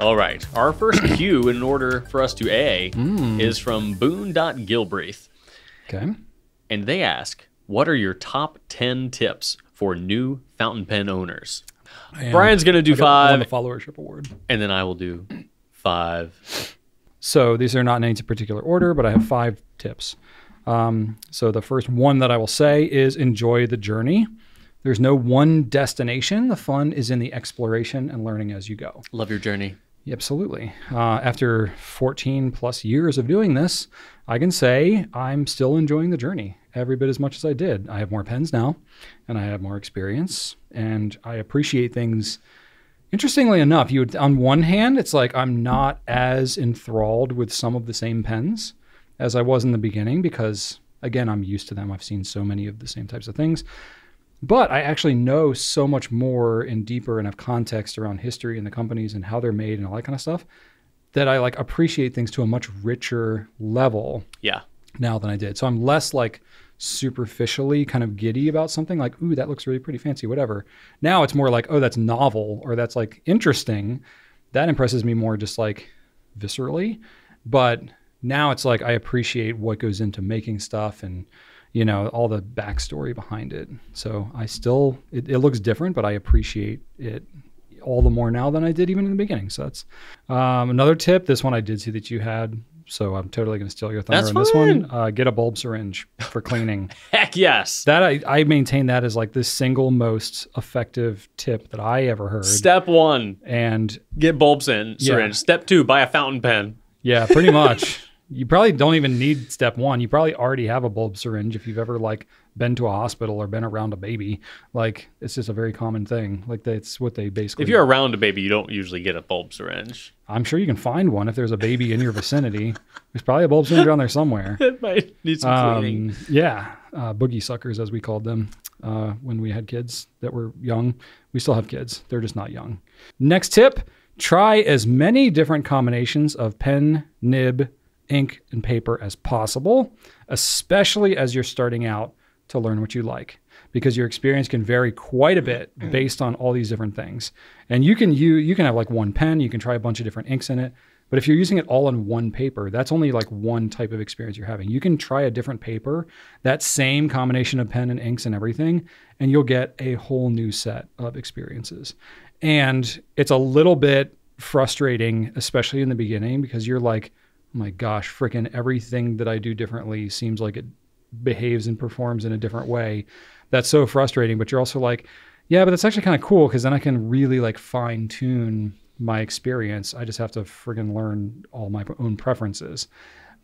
All right, our first cue in order for us to A is from Boone.Gilbreath. Okay. And they ask, what are your top 10 tips for new fountain pen owners? Brian's going to do 5. I won the followership award. And then I will do 5. So these are not in any particular order, but I have 5 tips. So the first one that I will say is enjoy the journey. There's no one destination. The fun is in the exploration and learning as you go. Love your journey. Yeah, absolutely. After 14 plus years of doing this, I can say I'm still enjoying the journey every bit as much as I did. I have more pens now and I have more experience and I appreciate things. Interestingly enough, you would, on one hand, it's like I'm not as enthralled with some of the same pens as I was in the beginning because, again, I'm used to them. I've seen so many of the same types of things. But I actually know so much more and deeper and have context around history and the companies and how they're made and all that kind of stuff that I like appreciate things to a much richer level now than I did. So I'm less like superficially kind of giddy about something like, ooh, that looks really pretty fancy, whatever. Now it's more like, oh, that's novel or that's like interesting. That impresses me more just like viscerally. But now it's like I appreciate what goes into making stuff and you know, all the backstory behind it. So I still, it looks different, but I appreciate it all the more now than I did even in the beginning. So that's another tip. This one I did see that you had. So I'm totally going to steal your thunder on this one. Get a bulb syringe for cleaning. Heck yes. That I maintain that as like the single most effective tip that I ever heard. Step 1. And get bulbs in syringe. Step 2, buy a fountain pen. Yeah, pretty much. You probably don't even need step 1. You probably already have a bulb syringe if you've ever like been to a hospital or been around a baby. Like it's just a very common thing. Like that's what they basically. If you're around a baby, you don't usually get a bulb syringe. I'm sure you can find one if there's a baby in your vicinity. There's probably a bulb syringe on there somewhere. It might need some cleaning. Yeah, boogie suckers as we called them when we had kids that were young. We still have kids. They're just not young. Next tip: try as many different combinations of pen, nib, ink and paper as possible, especially as you're starting out to learn what you like, because your experience can vary quite a bit based on all these different things. And you can have like one pen, you can try a bunch of different inks in it, but if you're using it all on one paper, that's only like one type of experience you're having. You can try a different paper, that same combination of pen and inks and everything, and you'll get a whole new set of experiences. And it's a little bit frustrating, especially in the beginning, because you're like, my gosh, frickin' everything that I do differently seems like it behaves and performs in a different way. That's so frustrating, but you're also like, yeah, but that's actually kind of cool because then I can really like fine tune my experience. I just have to frickin' learn all my own preferences.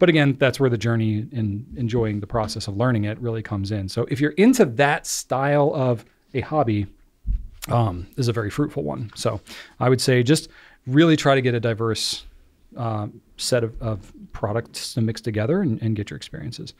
But again, that's where the journey and enjoying the process of learning it really comes in. So if you're into that style of a hobby, is a very fruitful one. So I would say just really try to get a diverse set of products to mix together and get your experiences.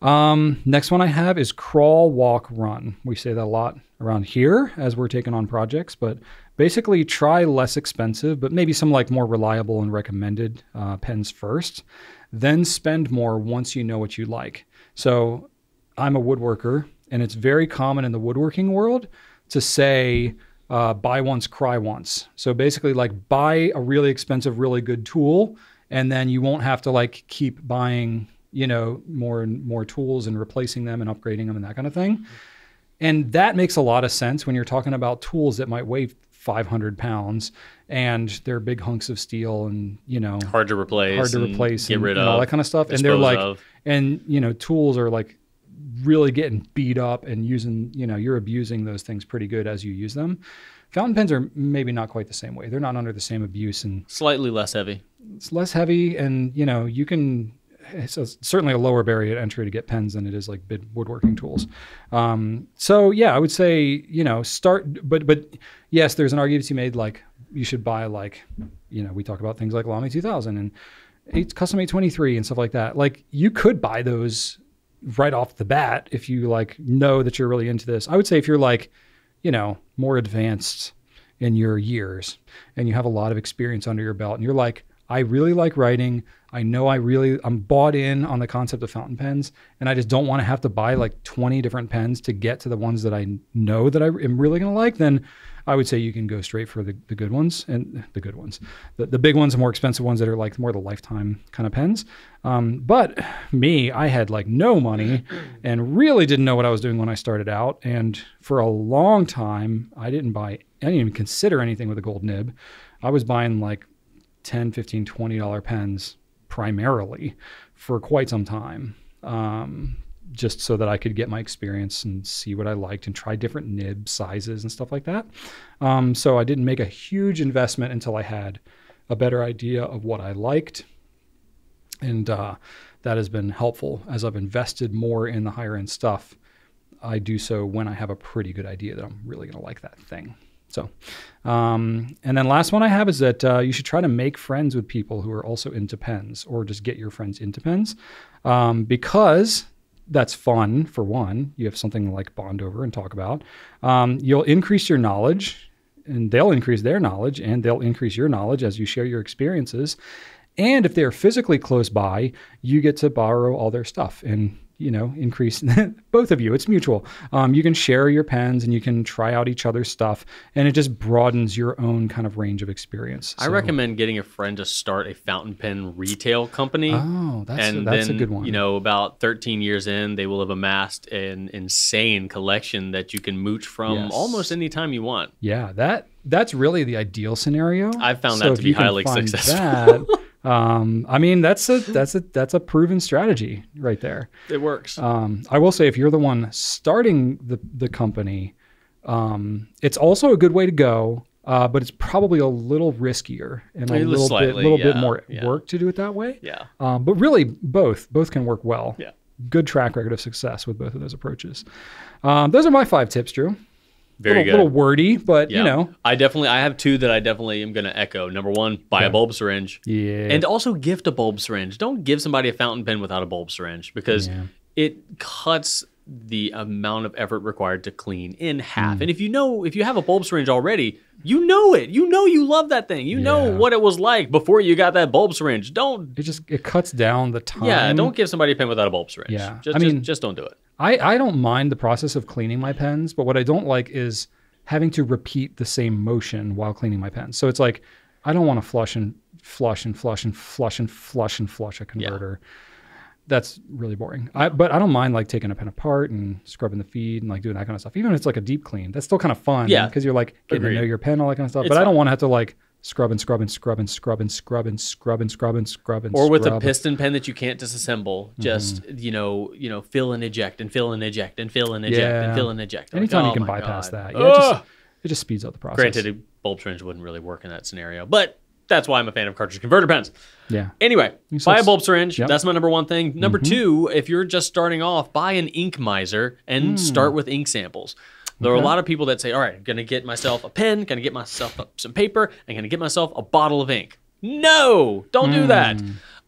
Next one I have is crawl, walk, run. We say that a lot around here as we're taking on projects, but basically try less expensive, but maybe some like more reliable and recommended pens first, then spend more once you know what you like. So I'm a woodworker and it's very common in the woodworking world to say, buy once, cry once. So basically like buy a really expensive, really good tool, and then you won't have to like keep buying, you know, more and more tools and replacing them and upgrading them and that kind of thing. And that makes a lot of sense when you're talking about tools that might weigh 500 pounds and they're big hunks of steel and, you know, hard to replace, get rid of, all that kind of stuff. And they're like, and you know, tools are like really getting beat up and using, you know, you're abusing those things pretty good as you use them. Fountain pens are maybe not quite the same way. They're not under the same abuse and slightly less heavy. It's less heavy and, you know, you can, it's certainly a lower barrier to entry to get pens than it is like big woodworking tools. So yeah, I would say, you know, start, but yes, there's an argument you made, like you should buy like, you know, we talk about things like Lamy 2000 and Custom 823 and stuff like that. Like you could buy those right off the bat if you like know that you're really into this. I would say if you're like, you know, more advanced in your years and you have a lot of experience under your belt and you're like, I really like writing. I know I'm bought in on the concept of fountain pens and I just don't want to have to buy like 20 different pens to get to the ones that I know that I'm really going to like. Then I would say you can go straight for the good ones and the good ones, the big ones, the more expensive ones that are like more the lifetime kind of pens. But me, I had like no money and really didn't know what I was doing when I started out. And for a long time, I didn't even consider anything with a gold nib. I was buying like $10, $15, $20 pens primarily for quite some time. Just so that I could get my experience and see what I liked and try different nib sizes and stuff like that. So I didn't make a huge investment until I had a better idea of what I liked. And that has been helpful. As I've invested more in the higher end stuff, I do so when I have a pretty good idea that I'm really gonna like that thing. So, and then last one I have is that you should try to make friends with people who are also into pens, or just get your friends into pens, because that's fun. For one, you have something to like bond over and talk about. You'll increase your knowledge, and they'll increase their knowledge, and they'll increase your knowledge as you share your experiences. And if they're physically close by, you get to borrow all their stuff and, you know, increase both of you. It's mutual. You can share your pens and you can try out each other's stuff, and it just broadens your own kind of range of experience. I recommend getting a friend to start a fountain pen retail company. Oh, that's a good one. You know, about 13 years in, they will have amassed an insane collection that you can mooch from almost any time you want. Yeah, that's really the ideal scenario. I've found that to be highly successful. I mean, that's a proven strategy right there. It works. I will say, if you're the one starting the company, it's also a good way to go, but it's probably a little riskier and a little bit more work to do it that way. Yeah. But really both can work well. Yeah. Good track record of success with both of those approaches. Those are my 5 tips, Drew. Very good. A little wordy, but you know. I have 2 that I definitely am going to echo. Number 1, buy a bulb syringe. Yeah. And also gift a bulb syringe. Don't give somebody a fountain pen without a bulb syringe, because it cuts the amount of effort required to clean in half. And if you have a bulb syringe already, you know it. You know you love that thing. You know what it was like before you got that bulb syringe. It cuts down the time. Yeah, don't give somebody a pen without a bulb syringe. Yeah. I mean, just don't do it. I don't mind the process of cleaning my pens, but what I don't like is having to repeat the same motion while cleaning my pens. So it's like, I don't want to flush and flush a converter. Yeah. That's really boring. But I don't mind like taking a pen apart and scrubbing the feed and like doing that kind of stuff. Even if it's like a deep clean, that's still kind of fun. Yeah. Because you're like getting to know your pen, all that kind of stuff. But I don't want to have to like scrub and scrub. Or with a piston pen that you can't disassemble, just you know, fill and eject and fill and eject and fill and eject and fill and eject. Anytime you can bypass that, it just speeds up the process. Granted, a bulb syringe wouldn't really work in that scenario, but that's why I'm a fan of cartridge converter pens. Yeah. Anyway, buy a bulb syringe. Yep. That's my number 1 thing. Number 2, if you're just starting off, buy an ink miser and start with ink samples. There are a lot of people that say, all right, I'm going to get myself a pen, going to get myself some paper, I'm going to get myself a bottle of ink. No, don't do that.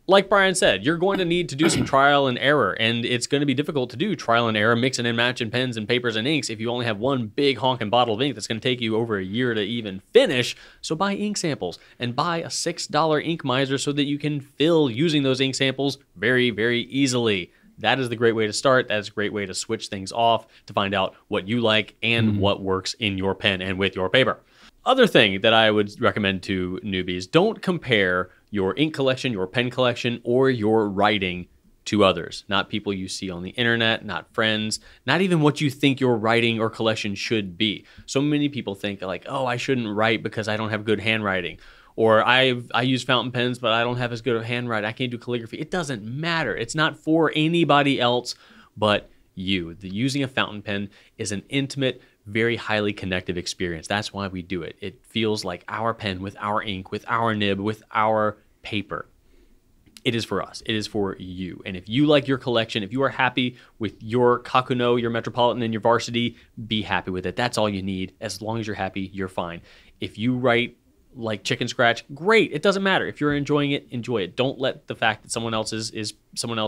Like Brian said, you're going to need to do some trial and error, and it's going to be difficult to do trial and error, mixing and matching pens and papers and inks if you only have one big honking bottle of ink that's going to take you over a year to even finish. So buy ink samples and buy a $6 ink miser so that you can fill using those ink samples very, very easily. That is the great way to start. That's a great way to switch things off, to find out what you like and what works in your pen and with your paper. Other thing that I would recommend to newbies, don't compare your ink collection, your pen collection, or your writing to others. Not people you see on the internet, not friends, not even what you think your writing or collection should be. So many people think like, oh, I shouldn't write because I don't have good handwriting. Or I use fountain pens, but I don't have as good a handwriting. I can't do calligraphy. It doesn't matter. It's not for anybody else but you. Using a fountain pen is an intimate, very highly connective experience. That's why we do it. It feels like our pen with our ink, with our nib, with our paper. It is for us. It is for you. And if you like your collection, if you are happy with your Kakuno, your Metropolitan, and your Varsity, be happy with it. That's all you need. As long as you're happy, you're fine. If you write like chicken scratch, great. It doesn't matter. If you're enjoying it, enjoy it. Don't let the fact that someone else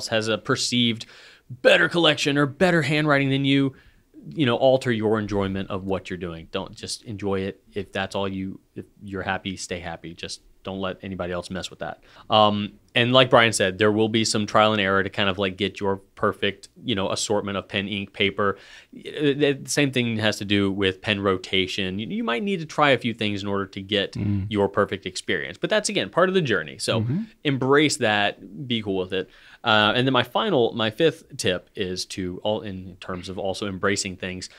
has a perceived better collection or better handwriting than you, you know, alter your enjoyment of what you're doing. Don't, just enjoy it. If that's all you, if you're happy, stay happy. Just Don't let anybody else mess with that. And like Brian said, there will be some trial and error to kind of like get your perfect, you know, assortment of pen, ink, paper. The same thing has to do with pen rotation. You might need to try a few things in order to get your perfect experience. But that's, again, part of the journey. So embrace that. Be cool with it. And then my fifth tip is to, in terms of also embracing things,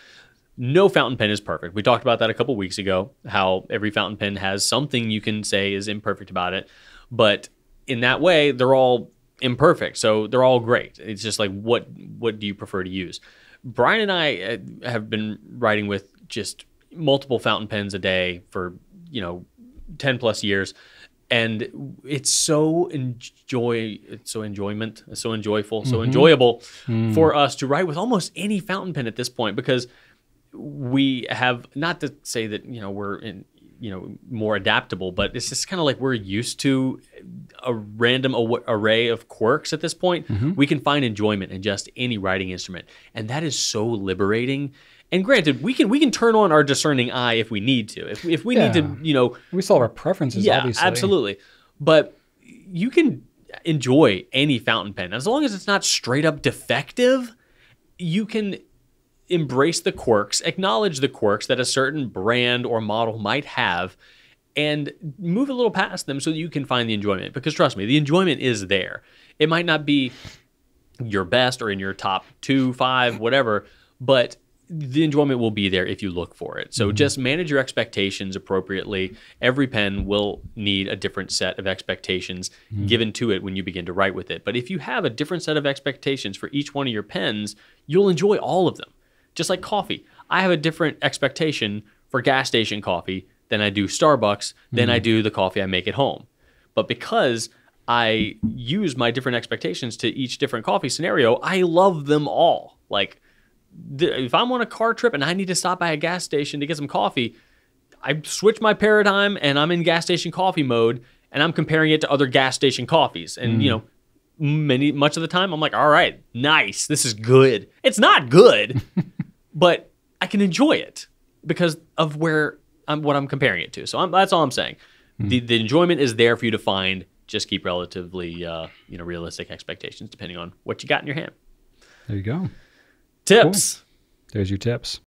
no fountain pen is perfect. We talked about that a couple weeks ago, how every fountain pen has something you can say is imperfect about it. But in that way, they're all imperfect. So they're all great. It's just like, what do you prefer to use? Brian and I have been writing with just multiple fountain pens a day for, you know, 10 plus years. And it's so enjoyable for us to write with almost any fountain pen at this point, because we have, not to say that, you know, we're in, you know, more adaptable, but it's just kind of like we're used to a random array of quirks at this point. We can find enjoyment in just any writing instrument, and that is so liberating. And granted, we can turn on our discerning eye if we need to. If we need to, you know, we still have our preferences, obviously. Absolutely. But you can enjoy any fountain pen as long as it's not straight up defective. You can embrace the quirks, acknowledge the quirks that a certain brand or model might have, and move a little past them so that you can find the enjoyment. Because trust me, the enjoyment is there. It might not be your best or in your top 2, 5, whatever, but the enjoyment will be there if you look for it. So just manage your expectations appropriately. Every pen will need a different set of expectations given to it when you begin to write with it. But if you have a different set of expectations for each one of your pens, you'll enjoy all of them. Just like coffee. I have a different expectation for gas station coffee than I do Starbucks, than I do the coffee I make at home. But because I use my different expectations to each different coffee scenario, I love them all. Like, if I'm on a car trip and I need to stop by a gas station to get some coffee, I switch my paradigm and I'm in gas station coffee mode, and I'm comparing it to other gas station coffees. And, you know, much of the time I'm like, all right, nice, this is good. It's not good. But I can enjoy it because of what I'm comparing it to. So that's all I'm saying. The enjoyment is there for you to find. Just keep relatively you know, realistic expectations depending on what you got in your hand. There you go. Tips. Cool. There's your tips.